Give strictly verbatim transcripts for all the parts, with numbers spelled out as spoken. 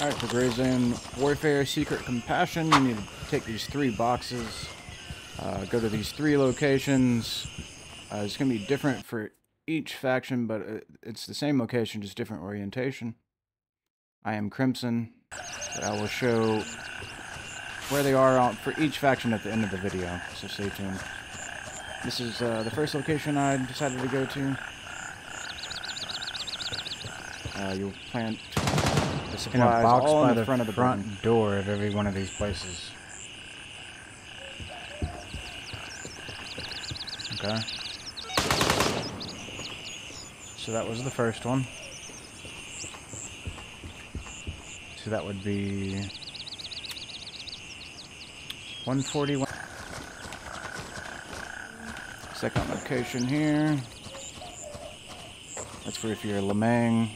Alright, for Gray Zone Warfare, Secret Compassion, you need to take these three boxes, uh, go to these three locations. Uh, it's going to be different for each faction, but it's the same location, just different orientation. I am Crimson. I will show where they are for each faction at the end of the video, so stay tuned. This is uh, the first location I decided to go to. Uh, you'll plant the supplies in a box all by in the front of the front button. door of every one of these places. Okay. So that was the first one. So that would be one forty-one. Second location here. That's for if you're Lemang.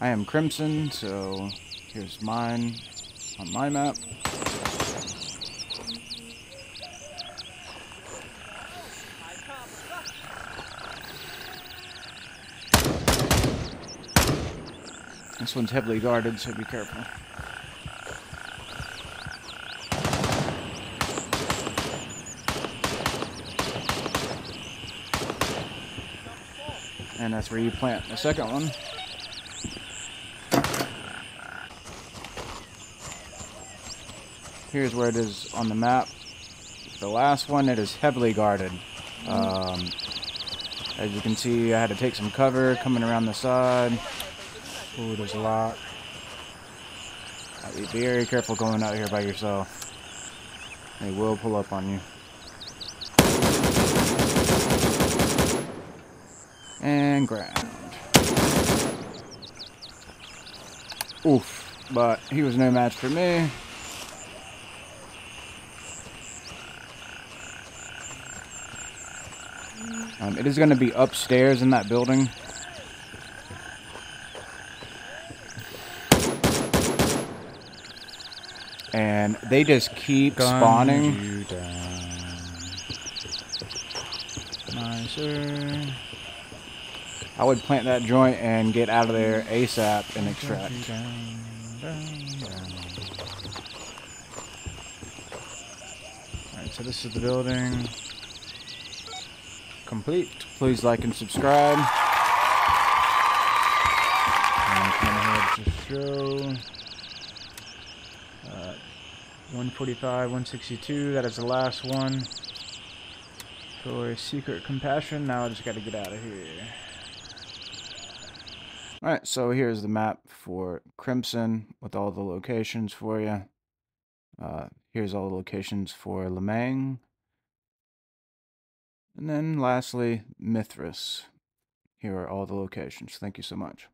I am Crimson, so here's mine on my map. This one's heavily guarded, so be careful. And that's where you plant the second one. Here's where it is on the map. The last one, it is heavily guarded. Um, as you can see, I had to take some cover coming around the side. Ooh, there's a lot. Be very careful going out here by yourself. They will pull up on you. And ground. Oof. But he was no match for me. Um, it is going to be upstairs in that building. And they just keep Gun spawning. You down. Nicer. I would plant that joint and get out of there ASAP and extract. Alright, so this is the building. Complete. Please like and subscribe. And come ahead to show. Uh, one forty-five, one sixty-two, that is the last one. For Secret Compassion, now I just gotta get out of here. Alright, so here's the map for Crimson with all the locations for you. Uh, here's all the locations for Lemang. And then lastly, Mithras. Here are all the locations. Thank you so much.